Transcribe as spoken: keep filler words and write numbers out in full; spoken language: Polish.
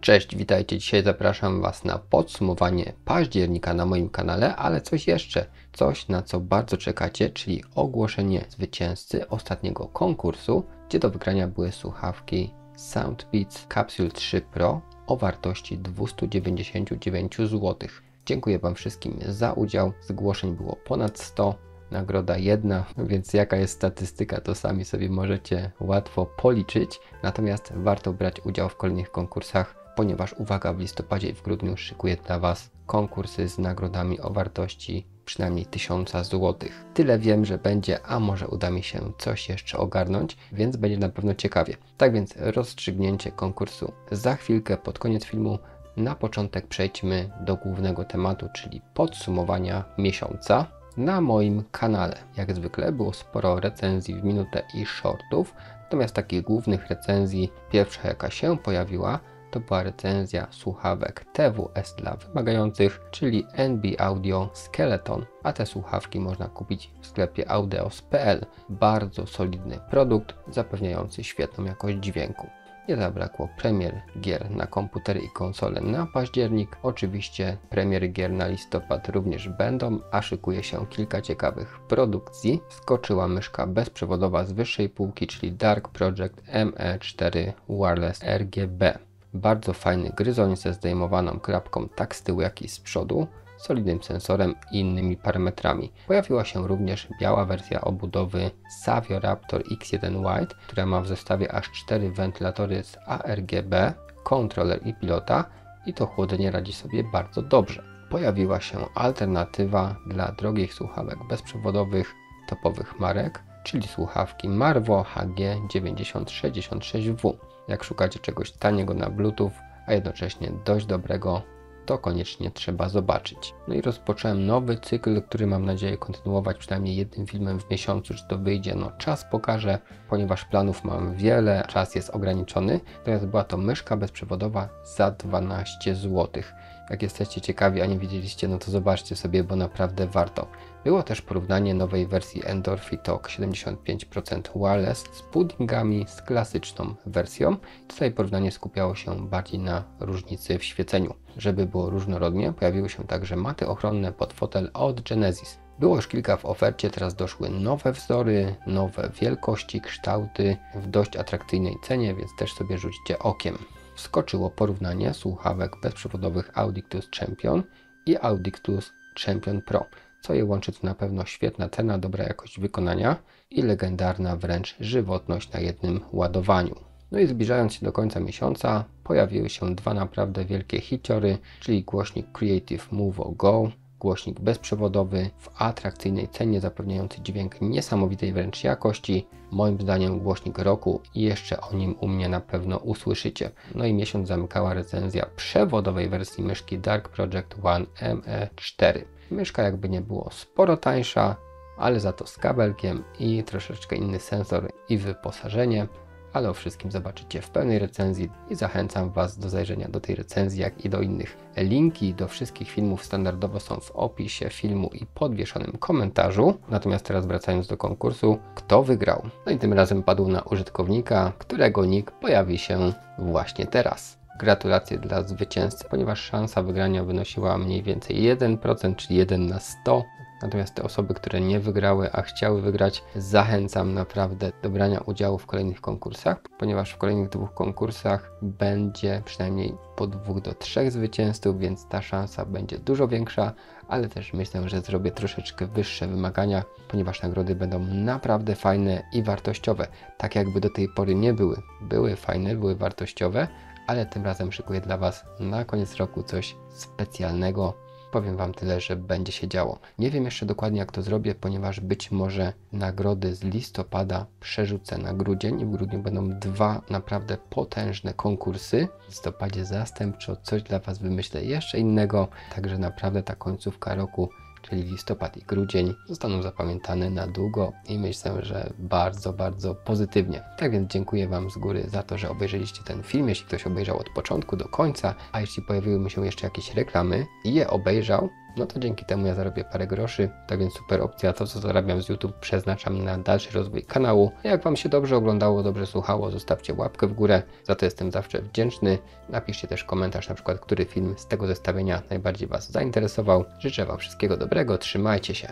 Cześć, witajcie. Dzisiaj zapraszam Was na podsumowanie października na moim kanale, ale coś jeszcze, coś na co bardzo czekacie, czyli ogłoszenie zwycięzcy ostatniego konkursu, gdzie do wygrania były słuchawki Soundpeats Capsule trzy Pro o wartości dwieście dziewięćdziesiąt dziewięć złotych. Dziękuję Wam wszystkim za udział, zgłoszeń było ponad sto, nagroda jedna, więc jaka jest statystyka, to sami sobie możecie łatwo policzyć, natomiast warto brać udział w kolejnych konkursach, ponieważ uwaga, w listopadzie i w grudniu szykuję dla Was konkursy z nagrodami o wartości przynajmniej tysiąc złotych. Tyle wiem, że będzie, a może uda mi się coś jeszcze ogarnąć, więc będzie na pewno ciekawie. Tak więc rozstrzygnięcie konkursu za chwilkę, pod koniec filmu. Na początek przejdźmy do głównego tematu, czyli podsumowania miesiąca. Na moim kanale, jak zwykle, było sporo recenzji w minutę i shortów, natomiast takich głównych recenzji, pierwsza jaka się pojawiła, to była recenzja słuchawek T W S dla wymagających, czyli N B Audio Skeleton, a te słuchawki można kupić w sklepie audios kropka p l. Bardzo solidny produkt, zapewniający świetną jakość dźwięku. Nie zabrakło premier gier na komputery i konsole na październik. Oczywiście premier gier na listopad również będą, a szykuje się kilka ciekawych produkcji. Skoczyła myszka bezprzewodowa z wyższej półki, czyli Dark Project M E cztery Wireless R G B. Bardzo fajny gryzoń ze zdejmowaną klapką tak z tyłu jak i z przodu, solidnym sensorem i innymi parametrami. Pojawiła się również biała wersja obudowy Savio Raptor X jeden White, która ma w zestawie aż cztery wentylatory z A R G B, kontroler i pilota i to chłodzenie radzi sobie bardzo dobrze. Pojawiła się alternatywa dla drogich słuchawek bezprzewodowych topowych marek, czyli słuchawki Marvo H G dziewięć zero sześć sześć W. Jak szukacie czegoś taniego na Bluetooth, a jednocześnie dość dobrego, to koniecznie trzeba zobaczyć. No i rozpocząłem nowy cykl, który mam nadzieję kontynuować przynajmniej jednym filmem w miesiącu. Czy to wyjdzie? No czas pokaże, ponieważ planów mam wiele, czas jest ograniczony. Natomiast była to myszka bezprzewodowa za dwanaście złotych. Jak jesteście ciekawi, a nie widzieliście, no to zobaczcie sobie, bo naprawdę warto. Było też porównanie nowej wersji Endorfy Thock siedemdziesiąt pięć procent Wireless z puddingami z klasyczną wersją. Tutaj porównanie skupiało się bardziej na różnicy w świeceniu. Żeby było różnorodnie, pojawiły się także maty ochronne pod fotel od Genesis. Było już kilka w ofercie, teraz doszły nowe wzory, nowe wielkości, kształty w dość atrakcyjnej cenie, więc też sobie rzućcie okiem. Wskoczyło porównanie słuchawek bezprzewodowych Audictus Champion i Audictus Champion Pro. Co je łączy, to na pewno świetna cena, dobra jakość wykonania i legendarna wręcz żywotność na jednym ładowaniu. No i zbliżając się do końca miesiąca, pojawiły się dwa naprawdę wielkie hiciory, czyli głośnik Creative Muvo Go, głośnik bezprzewodowy w atrakcyjnej cenie, zapewniający dźwięk niesamowitej wręcz jakości. Moim zdaniem głośnik roku i jeszcze o nim u mnie na pewno usłyszycie. No i miesiąc zamykała recenzja przewodowej wersji myszki Dark Project M E cztery. Myszka jakby nie było sporo tańsza, ale za to z kabelkiem i troszeczkę inny sensor i wyposażenie, ale o wszystkim zobaczycie w pełnej recenzji i zachęcam Was do zajrzenia do tej recenzji, jak i do innych. Linki do wszystkich filmów standardowo są w opisie filmu i podwieszonym komentarzu. Natomiast teraz wracając do konkursu, kto wygrał? No i tym razem padł na użytkownika, którego nick pojawi się właśnie teraz. Gratulacje dla zwycięzcy, ponieważ szansa wygrania wynosiła mniej więcej jeden procent, czyli jeden na sto. Natomiast te osoby, które nie wygrały, a chciały wygrać, zachęcam naprawdę do brania udziału w kolejnych konkursach, ponieważ w kolejnych dwóch konkursach będzie przynajmniej po dwóch do trzech zwycięzców, więc ta szansa będzie dużo większa, ale też myślę, że zrobię troszeczkę wyższe wymagania, ponieważ nagrody będą naprawdę fajne i wartościowe, tak jakby do tej pory nie były. Były fajne, były wartościowe, ale tym razem szykuję dla Was na koniec roku coś specjalnego. Powiem Wam tyle, że będzie się działo. Nie wiem jeszcze dokładnie, jak to zrobię, ponieważ być może nagrody z listopada przerzucę na grudzień i w grudniu będą dwa naprawdę potężne konkursy. W listopadzie zastępczo coś dla Was wymyślę jeszcze innego, także naprawdę ta końcówka roku, czyli listopad i grudzień, zostaną zapamiętane na długo i myślę, że bardzo, bardzo pozytywnie. Tak więc dziękuję Wam z góry za to, że obejrzeliście ten film, jeśli ktoś obejrzał od początku do końca, a jeśli pojawiły mi się jeszcze jakieś reklamy i je obejrzał, no to dzięki temu ja zarobię parę groszy. Tak więc super opcja, to co zarabiam z YouTube przeznaczam na dalszy rozwój kanału. Jak Wam się dobrze oglądało, dobrze słuchało, zostawcie łapkę w górę, za to jestem zawsze wdzięczny. Napiszcie też komentarz, na przykład który film z tego zestawienia najbardziej Was zainteresował. Życzę Wam wszystkiego dobrego, trzymajcie się.